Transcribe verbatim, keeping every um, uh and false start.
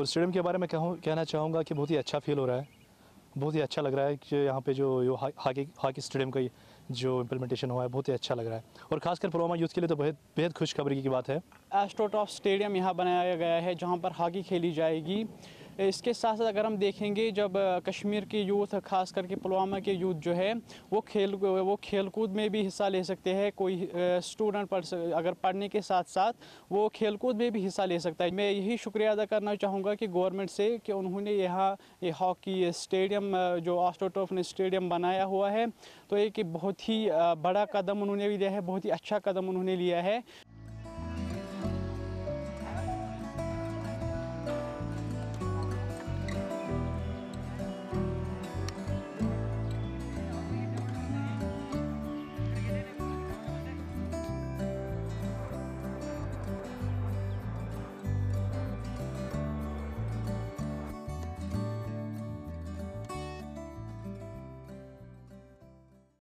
और स्टेडियम के बारे में कहूँ कहना चाहूँगा कि बहुत ही अच्छा फील हो रहा है, बहुत ही अच्छा लग रहा है कि यहाँ पे जो यो हॉकी हॉकी स्टेडियम का जो इम्प्लीमेंटेशन हुआ है बहुत ही अच्छा लग रहा है। और खासकर पुलवामा यूथ के लिए तो बेहद बेहद खुशखबरी की बात है। एस्ट्रोटर्फ स्टेडियम यहाँ बनाया गया है जहाँ पर हॉकी खेली जाएगी। इसके साथ साथ अगर हम देखेंगे जब कश्मीर के यूथ खास करके पुलवामा के यूथ जो है वो खेल वो खेलकूद में भी हिस्सा ले सकते हैं। कोई स्टूडेंट पढ़ अगर पढ़ने के साथ साथ वो खेलकूद में भी हिस्सा ले सकता है। मैं यही शुक्रिया अदा करना चाहूँगा कि गवर्नमेंट से कि उन्होंने यहाँ ये हॉकी स्टेडियम जो एस्ट्रोटर्फ ने स्टेडियम बनाया हुआ है तो एक बहुत ही बड़ा कदम उन्होंने भी लिया है, बहुत ही अच्छा कदम उन्होंने लिया है।